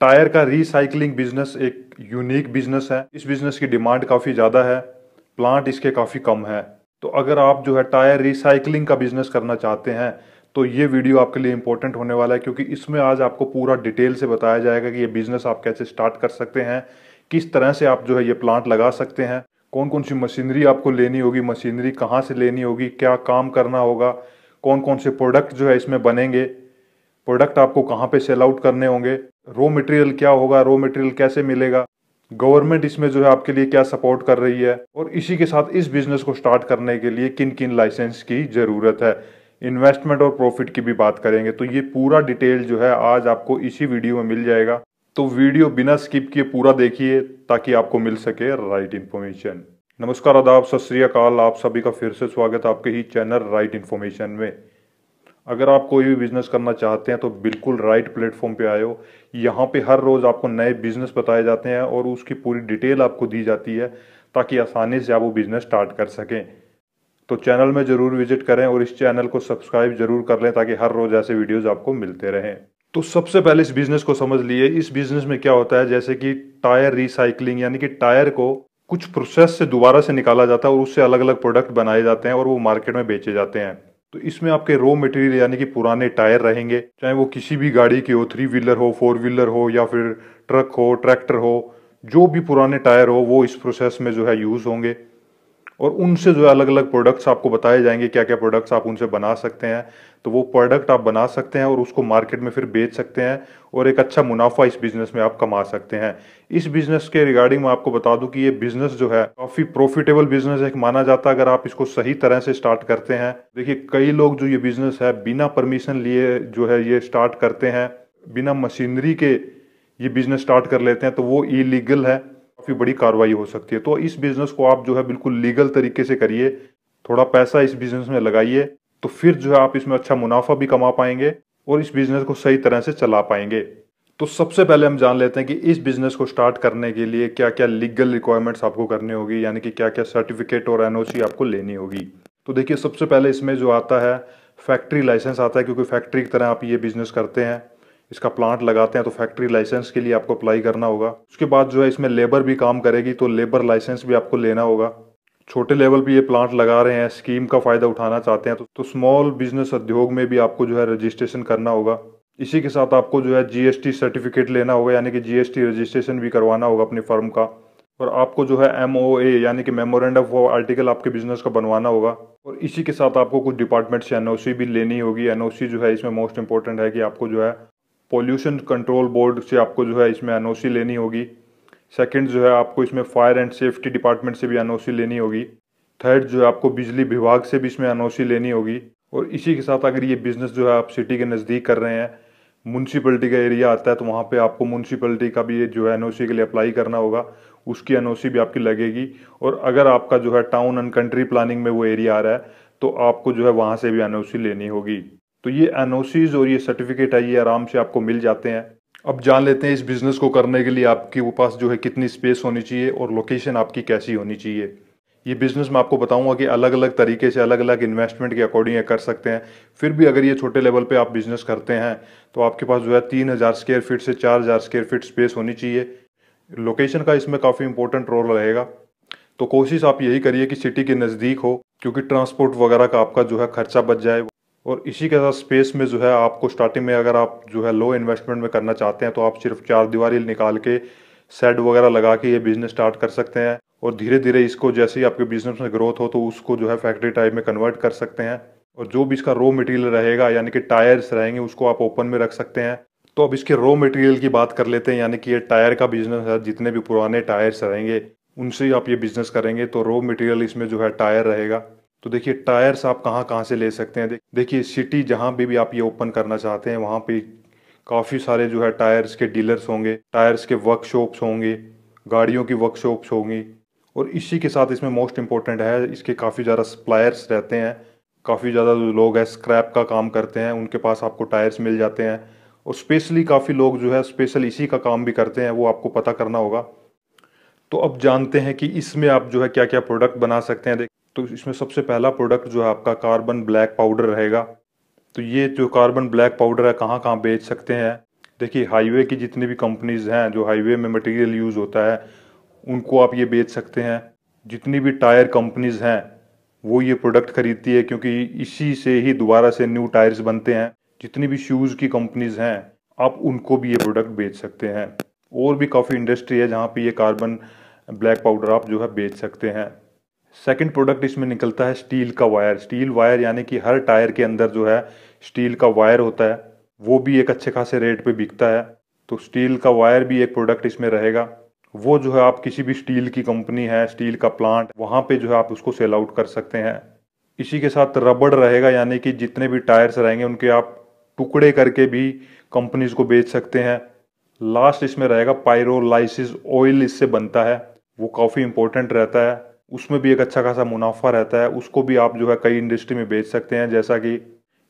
Tyre का recycling business एक unique business है। इस बिजनेस की डिमांड काफ़ी ज़्यादा है, प्लांट इसके काफ़ी कम है। तो अगर आप जो है टायर रिसाइकलिंग का बिजनेस करना चाहते हैं तो ये वीडियो आपके लिए इंपॉर्टेंट होने वाला है, क्योंकि इसमें आज आपको पूरा डिटेल से बताया जाएगा कि ये बिज़नेस आप कैसे स्टार्ट कर सकते हैं, किस तरह से आप जो है ये प्लांट लगा सकते हैं, कौन कौन सी मशीनरी आपको लेनी होगी, मशीनरी कहाँ से लेनी होगी, क्या काम करना होगा, कौन कौन से प्रोडक्ट जो है इसमें बनेंगे, प्रोडक्ट आपको कहाँ पे सेल आउट करने होंगे, रॉ मटेरियल क्या होगा, रॉ मटेरियल कैसे मिलेगा, गवर्नमेंट इसमें जो है आपके लिए क्या सपोर्ट कर रही है, और इसी के साथ इस बिजनेस को स्टार्ट करने के लिए किन किन लाइसेंस की ज़रूरत है, इन्वेस्टमेंट और प्रॉफिट की भी बात करेंगे। तो ये पूरा डिटेल जो है आज आपको इसी वीडियो में मिल जाएगा। तो वीडियो बिना स्किप किए पूरा देखिए ताकि आपको मिल सके राइट इन्फॉर्मेशन। नमस्कार, आदाब, सत श्री अकाल, आप सभी का फिर से स्वागत है आपके ही चैनल राइट इन्फॉर्मेशन में। अगर आप कोई भी बिज़नेस करना चाहते हैं तो बिल्कुल राइट प्लेटफॉर्म पे आए हो। यहाँ पे हर रोज़ आपको नए बिज़नेस बताए जाते हैं और उसकी पूरी डिटेल आपको दी जाती है ताकि आसानी से आप वो बिज़नेस स्टार्ट कर सकें। तो चैनल में ज़रूर विजिट करें और इस चैनल को सब्सक्राइब ज़रूर कर लें ताकि हर रोज़ ऐसे वीडियोज़ आपको मिलते रहें। तो सबसे पहले इस बिज़नेस को समझ लिए। इस बिज़नेस में क्या होता है, जैसे कि टायर रिसाइकलिंग, यानी कि टायर को कुछ प्रोसेस से दोबारा से निकाला जाता है और उससे अलग अलग प्रोडक्ट बनाए जाते हैं और वो मार्केट में बेचे जाते हैं। तो इसमें आपके रॉ मटेरियल यानी कि पुराने टायर रहेंगे, चाहे वो किसी भी गाड़ी के हो, 3 व्हीलर हो, 4 व्हीलर हो, या फिर ट्रक हो, ट्रैक्टर हो, जो भी पुराने टायर हो वो इस प्रोसेस में जो है यूज़ होंगे और उनसे जो है अलग अलग प्रोडक्ट्स आपको बताए जाएंगे, क्या क्या प्रोडक्ट्स आप उनसे बना सकते हैं। तो वो प्रोडक्ट आप बना सकते हैं और उसको मार्केट में फिर बेच सकते हैं और एक अच्छा मुनाफा इस बिज़नेस में आप कमा सकते हैं। इस बिज़नेस के रिगार्डिंग मैं आपको बता दूं कि ये बिज़नेस जो है काफ़ी प्रॉफिटेबल बिज़नेस एक माना जाता है अगर आप इसको सही तरह से स्टार्ट करते हैं। देखिए, कई लोग जो ये बिज़नेस है बिना परमिशन लिए जो है ये स्टार्ट करते हैं, बिना मशीनरी के ये बिज़नेस स्टार्ट कर लेते हैं, तो वो इलीगल है, काफ़ी बड़ी कार्रवाई हो सकती है। तो इस बिज़नेस को आप जो है बिल्कुल लीगल तरीके से करिए, थोड़ा पैसा इस बिज़नेस में लगाइए, तो फिर जो है आप इसमें अच्छा मुनाफा भी कमा पाएंगे और इस बिज़नेस को सही तरह से चला पाएंगे। तो सबसे पहले हम जान लेते हैं कि इस बिज़नेस को स्टार्ट करने के लिए क्या क्या लीगल रिक्वायरमेंट्स आपको करनी होगी, यानी कि क्या क्या सर्टिफिकेट और NOC आपको लेनी होगी। तो देखिए, सबसे पहले इसमें जो आता है फैक्ट्री लाइसेंस आता है, क्योंकि फैक्ट्री की तरह आप ये बिज़नेस करते हैं, इसका प्लांट लगाते हैं, तो फैक्ट्री लाइसेंस के लिए आपको अप्लाई करना होगा। उसके बाद जो है इसमें लेबर भी काम करेगी, तो लेबर लाइसेंस भी आपको लेना होगा। छोटे लेवल पे ये प्लांट लगा रहे हैं, स्कीम का फ़ायदा उठाना चाहते हैं, तो स्मॉल बिजनेस उद्योग में भी आपको जो है रजिस्ट्रेशन करना होगा। इसी के साथ आपको जो है GST सर्टिफिकेट लेना होगा, यानी कि GST रजिस्ट्रेशन भी करवाना होगा अपनी फर्म का। और आपको जो है MOA यानी कि मेमोरेंडम ऑफ आर्टिकल आपके बिजनेस का बनवाना होगा। और इसी के साथ आपको कुछ डिपार्टमेंट से NOC भी लेनी होगी। NOC जो है इसमें मोस्ट इंपॉर्टेंट है कि आपको जो है पोल्यूशन कंट्रोल बोर्ड से आपको जो है इसमें NOC लेनी होगी। सेकंड जो है आपको इसमें फायर एंड सेफ्टी डिपार्टमेंट से भी NOC लेनी होगी। थर्ड जो है आपको बिजली विभाग से भी इसमें NOC लेनी होगी। और इसी के साथ अगर ये बिज़नेस जो है आप सिटी के नज़दीक कर रहे हैं, म्यूनसिपलिटी का एरिया आता है, तो वहाँ पर आपको म्यूनसिपलिटी का भी जो है NOC के लिए अप्लाई करना होगा, उसकी NOC भी आपकी लगेगी। और अगर आपका जो है टाउन एंड कंट्री प्लानिंग में वो एरिया आ रहा है तो आपको जो है वहाँ से भी NOC लेनी होगी। तो ये NOCs और ये सर्टिफिकेट है ये आराम से आपको मिल जाते हैं। अब जान लेते हैं इस बिज़नेस को करने के लिए आपके पास जो है कितनी स्पेस होनी चाहिए और लोकेशन आपकी कैसी होनी चाहिए। ये बिज़नेस मैं आपको बताऊंगा कि अलग अलग तरीके से अलग अलग इन्वेस्टमेंट के अकॉर्डिंग कर सकते हैं। फिर भी अगर ये छोटे लेवल पे आप बिज़नेस करते हैं तो आपके पास जो है 3000 स्क्वायर फीट से 4000 स्क्वायर फीट स्पेस होनी चाहिए। लोकेशन का इसमें काफ़ी इंपॉर्टेंट रोल रहेगा, तो कोशिश आप यही करिए कि सिटी के नज़दीक हो, क्योंकि ट्रांसपोर्ट वगैरह का आपका जो है खर्चा बच जाए। और इसी के साथ स्पेस में जो है आपको स्टार्टिंग में अगर आप जो है लो इन्वेस्टमेंट में करना चाहते हैं तो आप सिर्फ 4 दीवारी निकाल के शेड वगैरह लगा के ये बिज़नेस स्टार्ट कर सकते हैं। और धीरे धीरे इसको जैसे ही आपके बिज़नेस में ग्रोथ हो तो उसको जो है फैक्ट्री टाइप में कन्वर्ट कर सकते हैं। और जो भी इसका रॉ मटेरियल रहेगा यानी कि टायर्स रहेंगे उसको आप ओपन में रख सकते हैं। तो अब इसके रॉ मटेरियल की बात कर लेते हैं, यानी कि ये टायर का बिज़नेस है, जितने भी पुराने टायर्स रहेंगे उनसे ही आप ये बिज़नेस करेंगे। तो रॉ मटेरियल इसमें जो है टायर रहेगा। तो देखिए, टायर्स आप कहाँ कहाँ से ले सकते हैं। देखिए, सिटी जहाँ भी आप ये ओपन करना चाहते हैं वहाँ पे काफ़ी सारे जो है टायर्स के डीलर्स होंगे, टायर्स के वर्कशॉप्स होंगे, गाड़ियों की वर्कशॉप्स होंगी। और इसी के साथ इसमें मोस्ट इम्पोर्टेंट है इसके काफ़ी ज़्यादा सप्लायर्स रहते हैं, काफ़ी ज़्यादा जो लोग हैं स्क्रैप का काम करते हैं उनके पास आपको टायर्स मिल जाते हैं। और स्पेशली काफ़ी लोग जो है स्पेशल इसी का काम भी करते हैं, वो आपको पता करना होगा। तो अब जानते हैं कि इसमें आप जो है क्या क्या प्रोडक्ट बना सकते हैं। तो इसमें सबसे पहला प्रोडक्ट जो है आपका कार्बन ब्लैक पाउडर रहेगा। तो ये जो कार्बन ब्लैक पाउडर है कहाँ कहाँ बेच सकते हैं, देखिए हाईवे की जितनी भी कंपनीज हैं जो हाईवे में मटेरियल यूज़ होता है उनको आप ये बेच सकते हैं। जितनी भी टायर कंपनीज हैं वो ये प्रोडक्ट खरीदती है क्योंकि इसी से ही दोबारा से न्यू टायर्स बनते हैं। जितनी भी शूज़ की कंपनीज हैं आप उनको भी ये प्रोडक्ट बेच सकते हैं। और भी काफ़ी इंडस्ट्री है जहाँ पे ये कार्बन ब्लैक पाउडर आप जो है बेच सकते हैं। सेकंड प्रोडक्ट इसमें निकलता है स्टील का वायर। स्टील वायर यानी कि हर टायर के अंदर जो है स्टील का वायर होता है, वो भी एक अच्छे खासे रेट पे बिकता है। तो स्टील का वायर भी एक प्रोडक्ट इसमें रहेगा, वो जो है आप किसी भी स्टील की कंपनी है, स्टील का प्लांट, वहाँ पे जो है आप उसको सेल आउट कर सकते हैं। इसी के साथ रबड़ रहेगा, यानी कि जितने भी टायर्स रहेंगे उनके आप टुकड़े करके भी कंपनीज को बेच सकते हैं। लास्ट इसमें रहेगा पायरोलाइसिस ऑयल, इससे बनता है, वो काफ़ी इंपॉर्टेंट रहता है, उसमें भी एक अच्छा खासा मुनाफा रहता है। उसको भी आप जो है कई इंडस्ट्री में बेच सकते हैं, जैसा कि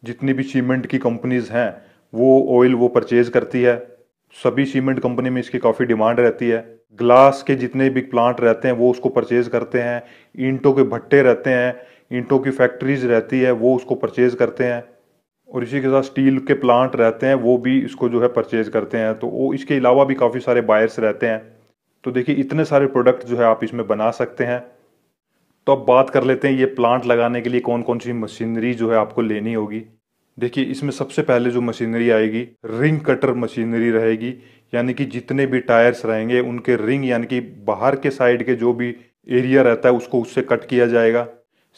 जितनी भी सीमेंट की कंपनीज़ हैं वो ऑयल वो परचेज करती है, सभी सीमेंट कंपनी में इसकी काफ़ी डिमांड रहती है। ग्लास के जितने भी प्लांट रहते हैं वो उसको परचेज करते हैं, ईंटों के भट्टे रहते हैं, ईंटों की फैक्ट्रीज रहती है, वो उसको परचेज करते हैं। और इसी के साथ स्टील के प्लांट रहते हैं वो भी इसको जो है परचेज करते हैं। तो वो इसके अलावा भी काफ़ी सारे बायर्स रहते हैं। तो देखिए इतने सारे प्रोडक्ट जो है आप इसमें बना सकते हैं। तो अब बात कर लेते हैं ये प्लांट लगाने के लिए कौन कौन सी मशीनरी जो है आपको लेनी होगी। देखिए इसमें सबसे पहले जो मशीनरी आएगी रिंग कटर मशीनरी रहेगी, यानी कि जितने भी टायर्स रहेंगे उनके रिंग यानी कि बाहर के साइड के जो भी एरिया रहता है उसको उससे कट किया जाएगा।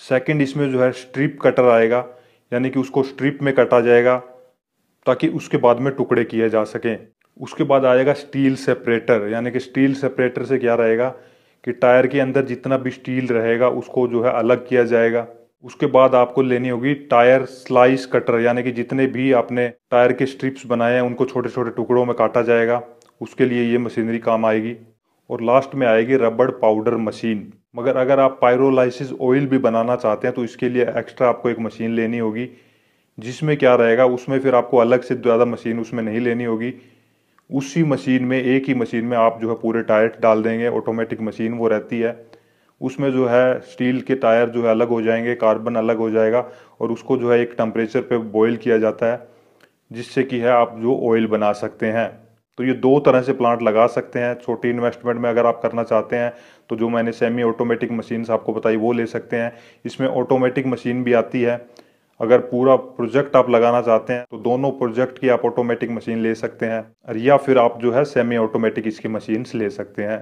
सेकंड इसमें जो है स्ट्रिप कटर आएगा, यानी कि उसको स्ट्रिप में कटा जाएगा ताकि उसके बाद में टुकड़े किए जा सकें। उसके बाद आएगा स्टील सेपरेटर, यानी कि स्टील सेपरेटर से क्या रहेगा कि टायर के अंदर जितना भी स्टील रहेगा उसको जो है अलग किया जाएगा। उसके बाद आपको लेनी होगी टायर स्लाइस कटर, यानी कि जितने भी आपने टायर के स्ट्रिप्स बनाए हैं उनको छोटे छोटे टुकड़ों में काटा जाएगा, उसके लिए ये मशीनरी काम आएगी। और लास्ट में आएगी रबड़ पाउडर मशीन। मगर अगर आप पायरोलाइसिस ऑयल भी बनाना चाहते हैं तो इसके लिए एक्स्ट्रा आपको एक मशीन लेनी होगी, जिसमें क्या रहेगा उसमें फिर आपको अलग से ज़्यादा मशीन उसमें नहीं लेनी होगी, उसी मशीन में एक ही मशीन में आप जो है पूरे टायर डाल देंगे। ऑटोमेटिक मशीन वो रहती है, उसमें जो है स्टील के टायर जो है अलग हो जाएंगे, कार्बन अलग हो जाएगा और उसको जो है एक टेम्परेचर पे बॉयल किया जाता है, जिससे कि है आप जो ऑयल बना सकते हैं। तो ये दो तरह से प्लांट लगा सकते हैं। छोटी इन्वेस्टमेंट में अगर आप करना चाहते हैं तो जो मैंने सेमी ऑटोमेटिक मशीन्स आपको बताई वो ले सकते हैं। इसमें ऑटोमेटिक मशीन भी आती है। अगर पूरा प्रोजेक्ट आप लगाना चाहते हैं तो दोनों प्रोजेक्ट की आप ऑटोमेटिक मशीन ले सकते हैं, या फिर आप जो है सेमी ऑटोमेटिक इसकी मशीन्स ले सकते हैं।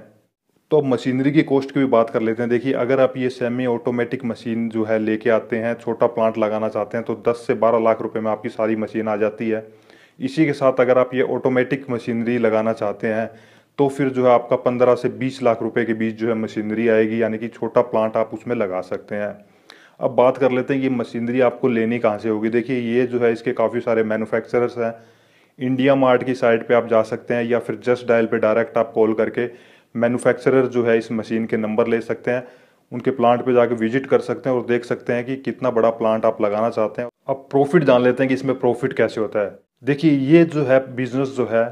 तो अब मशीनरी की कॉस्ट की भी बात कर लेते हैं। देखिए अगर आप ये सेमी ऑटोमेटिक मशीन जो है लेके आते हैं, छोटा प्लांट लगाना चाहते हैं, तो 10 से 12 लाख रुपए में आपकी सारी मशीन आ जाती है। इसी के साथ अगर आप ये ऑटोमेटिक मशीनरी लगाना चाहते हैं तो फिर जो है आपका 15 से 20 लाख रुपए के बीच जो है मशीनरी आएगी, यानी कि छोटा प्लांट आप उसमें लगा सकते हैं। अब बात कर लेते हैं ये मशीनरी आपको लेनी कहाँ से होगी। देखिए ये जो है इसके काफ़ी सारे मैन्युफैक्चरर्स हैं। इंडिया मार्ट की साइट पर आप जा सकते हैं, या फिर जस्ट डायल पर डायरेक्ट आप कॉल करके मैन्युफैक्चरर जो है इस मशीन के नंबर ले सकते हैं, उनके प्लांट पे जाके विजिट कर सकते हैं और देख सकते हैं कि कितना बड़ा प्लांट आप लगाना चाहते हैं। अब प्रॉफिट जान लेते हैं कि इसमें प्रॉफिट कैसे होता है। देखिए ये जो है बिजनेस जो है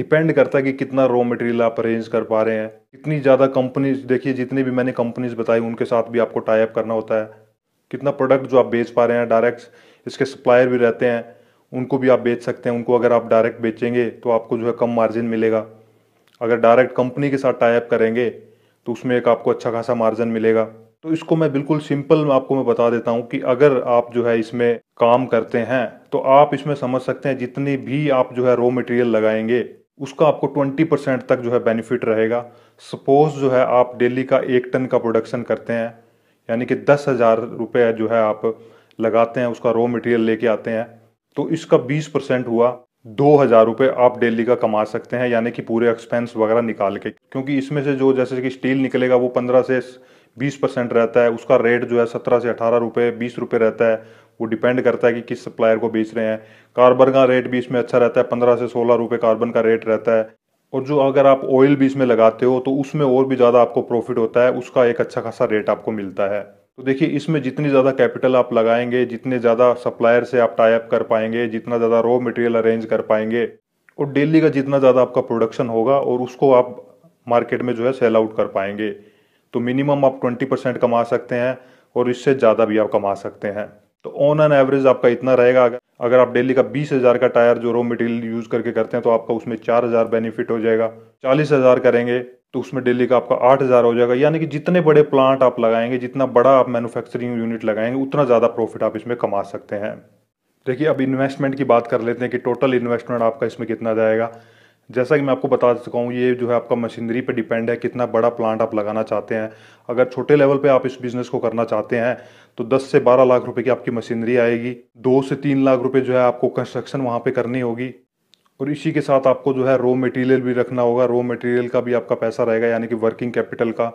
डिपेंड करता है कि कितना रॉ मटेरियल आप अरेंज कर पा रहे हैं, कितनी ज़्यादा कंपनीज, देखिए जितनी भी मैंने कंपनीज बताई उनके साथ भी आपको टाई अप करना होता है, कितना प्रोडक्ट जो आप बेच पा रहे हैं। डायरेक्ट इसके सप्लायर भी रहते हैं, उनको भी आप बेच सकते हैं। उनको अगर आप डायरेक्ट बेचेंगे तो आपको जो है कम मार्जिन मिलेगा, अगर डायरेक्ट कंपनी के साथ टाई अप करेंगे तो उसमें एक आपको अच्छा खासा मार्जिन मिलेगा। तो इसको मैं बिल्कुल सिंपल में आपको मैं बता देता हूं कि अगर आप जो है इसमें काम करते हैं तो आप इसमें समझ सकते हैं जितनी भी आप जो है रॉ मटेरियल लगाएंगे उसका आपको 20% तक जो है बेनिफिट रहेगा। सपोज जो है आप डेली का 1 टन का प्रोडक्शन करते हैं, यानी कि 10,000 रुपये जो है आप लगाते हैं, उसका रॉ मटेरियल लेके आते हैं, तो इसका 20% हुआ 2,000 रुपये आप डेली का कमा सकते हैं, यानी कि पूरे एक्सपेंस वगैरह निकाल के। क्योंकि इसमें से जो जैसे कि स्टील निकलेगा वो 15 से 20% रहता है, उसका रेट जो है 17 से 18 रुपये 20 रुपये रहता है, वो डिपेंड करता है कि किस सप्लायर को बेच रहे हैं। कार्बन का रेट भी इसमें अच्छा रहता है, 15 से 16 रुपये कार्बन का रेट रहता है। और जो अगर आप ऑयल भी इसमें लगाते हो तो उसमें और भी ज़्यादा आपको प्रॉफिट होता है, उसका एक अच्छा खासा रेट आपको मिलता है। तो देखिए इसमें जितनी ज़्यादा कैपिटल आप लगाएंगे, जितने ज़्यादा सप्लायर से आप टाई अप कर पाएंगे, जितना ज़्यादा रॉ मटेरियल अरेंज कर पाएंगे, और डेली का जितना ज़्यादा आपका प्रोडक्शन होगा और उसको आप मार्केट में जो है सेल आउट कर पाएंगे। तो मिनिमम आप 20% कमा सकते हैं और इससे ज़्यादा भी आप कमा सकते हैं। तो ऑन एन एवरेज आपका इतना रहेगा। अगर आप डेली का 20,000 का टायर जो रॉ मटेरियल यूज करके करते हैं तो आपका उसमें 4,000 बेनिफिट हो जाएगा। 40,000 करेंगे तो उसमें डेली का आपका 8,000 हो जाएगा। यानी कि जितने बड़े प्लांट आप लगाएंगे, जितना बड़ा आप मैन्युफैक्चरिंग यूनिट लगाएंगे, उतना ज़्यादा प्रॉफिट आप इसमें कमा सकते हैं। देखिए अब इन्वेस्टमेंट की बात कर लेते हैं कि टोटल इन्वेस्टमेंट आपका इसमें कितना जाएगा। जैसा कि मैं आपको बता चुका हूँ, ये जो है आपका मशीनरी पे डिपेंड है, कितना बड़ा प्लांट आप लगाना चाहते हैं। अगर छोटे लेवल पे आप इस बिज़नेस को करना चाहते हैं तो 10 से 12 लाख रुपए की आपकी मशीनरी आएगी। 2 से 3 लाख रुपए जो है आपको कंस्ट्रक्शन वहाँ पे करनी होगी, और इसी के साथ आपको जो है रॉ मटेरियल भी रखना होगा। रॉ मटेरियल का भी आपका पैसा रहेगा, यानी कि वर्किंग कैपिटल का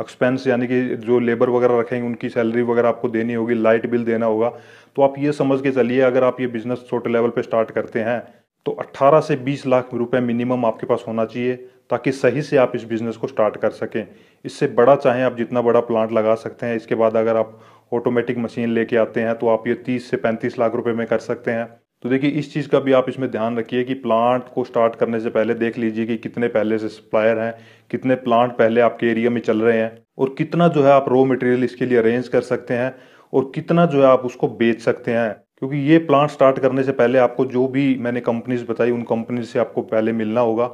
एक्सपेंस, यानी कि जो लेबर वगैरह रखेंगे उनकी सैलरी वगैरह आपको देनी होगी, लाइट बिल देना होगा। तो आप ये समझ के चलिए, अगर आप ये बिज़नेस छोटे लेवल पर स्टार्ट करते हैं तो 18 से 20 लाख रुपए मिनिमम आपके पास होना चाहिए, ताकि सही से आप इस बिज़नेस को स्टार्ट कर सकें। इससे बड़ा चाहें आप जितना बड़ा प्लांट लगा सकते हैं। इसके बाद अगर आप ऑटोमेटिक मशीन लेके आते हैं तो आप ये 30 से 35 लाख रुपए में कर सकते हैं। तो देखिए इस चीज़ का भी आप इसमें ध्यान रखिए कि प्लांट को स्टार्ट करने से पहले देख लीजिए कि कितने पहले से सप्लायर हैं, कितने प्लांट पहले आपके एरिया में चल रहे हैं, और कितना जो है आप रॉ मटेरियल इसके लिए अरेंज कर सकते हैं, और कितना जो है आप उसको बेच सकते हैं। क्योंकि ये प्लांट स्टार्ट करने से पहले आपको जो भी मैंने कंपनीज बताई, उन कंपनीज से आपको पहले मिलना होगा।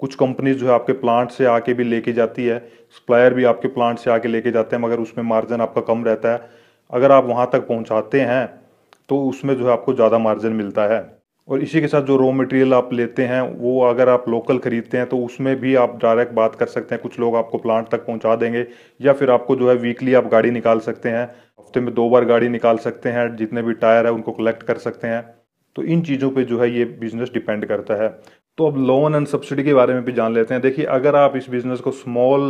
कुछ कंपनीज जो है आपके प्लांट से आके भी लेके जाती है, सप्लायर भी आपके प्लांट से आके लेके जाते हैं, मगर उसमें मार्जिन आपका कम रहता है। अगर आप वहाँ तक पहुँचाते हैं तो उसमें जो है आपको ज़्यादा मार्जिन मिलता है। और इसी के साथ जो रॉ मटेरियल आप लेते हैं वो अगर आप लोकल ख़रीदते हैं तो उसमें भी आप डायरेक्ट बात कर सकते हैं, कुछ लोग आपको प्लांट तक पहुँचा देंगे, या फिर आपको जो है वीकली आप गाड़ी निकाल सकते हैं, हफ्ते में 2 बार गाड़ी निकाल सकते हैं, जितने भी टायर है उनको कलेक्ट कर सकते हैं। तो इन चीज़ों पे जो है ये बिज़नेस डिपेंड करता है। तो अब लोन एंड सब्सिडी के बारे में भी जान लेते हैं। देखिए अगर आप इस बिज़नेस को स्मॉल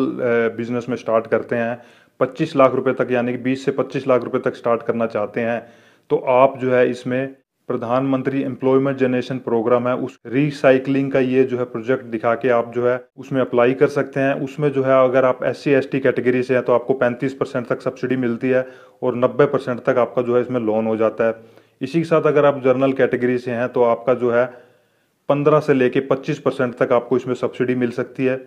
बिज़नेस में स्टार्ट करते हैं 25 लाख रुपए तक, यानी कि 20 से 25 लाख रुपए तक स्टार्ट करना चाहते हैं, तो आप जो है इसमें प्रधानमंत्री एम्प्लॉयमेंट जनरेशन प्रोग्राम है, उस रिसाइकलिंग का ये जो है प्रोजेक्ट दिखा के आप जो है उसमें अप्लाई कर सकते हैं। उसमें जो है अगर आप SC/ST कैटेगरी से हैं तो आपको 35% तक सब्सिडी मिलती है, और 90% तक आपका जो है इसमें लोन हो जाता है। इसी के साथ अगर आप जर्नल कैटेगरी से हैं तो आपका जो है 15 से लेके 25% तक आपको इसमें सब्सिडी मिल सकती है,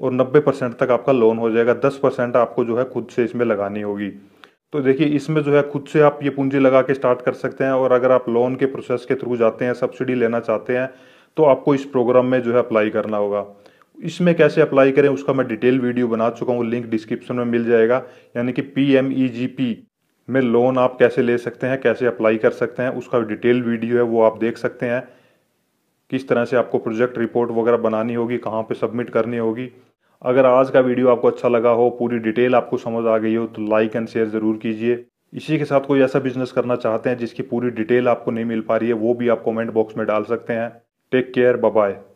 और 90% तक आपका लोन हो जाएगा। 10% आपको जो है खुद से इसमें लगानी होगी। तो देखिए इसमें जो है खुद से आप ये पूंजी लगा के स्टार्ट कर सकते हैं, और अगर आप लोन के प्रोसेस के थ्रू जाते हैं, सब्सिडी लेना चाहते हैं, तो आपको इस प्रोग्राम में जो है अप्लाई करना होगा। इसमें कैसे अप्लाई करें उसका मैं डिटेल वीडियो बना चुका हूँ, लिंक डिस्क्रिप्शन में मिल जाएगा। यानी कि PMEGP में लोन आप कैसे ले सकते हैं, कैसे अप्लाई कर सकते हैं, उसका डिटेल वीडियो है, वो आप देख सकते हैं। किस तरह से आपको प्रोजेक्ट रिपोर्ट वगैरह बनानी होगी, कहाँ पर सबमिट करनी होगी। अगर आज का वीडियो आपको अच्छा लगा हो, पूरी डिटेल आपको समझ आ गई हो, तो लाइक एंड शेयर ज़रूर कीजिए। इसी के साथ कोई ऐसा बिजनेस करना चाहते हैं जिसकी पूरी डिटेल आपको नहीं मिल पा रही है, वो भी आप कमेंट बॉक्स में डाल सकते हैं। Take care, bye bye.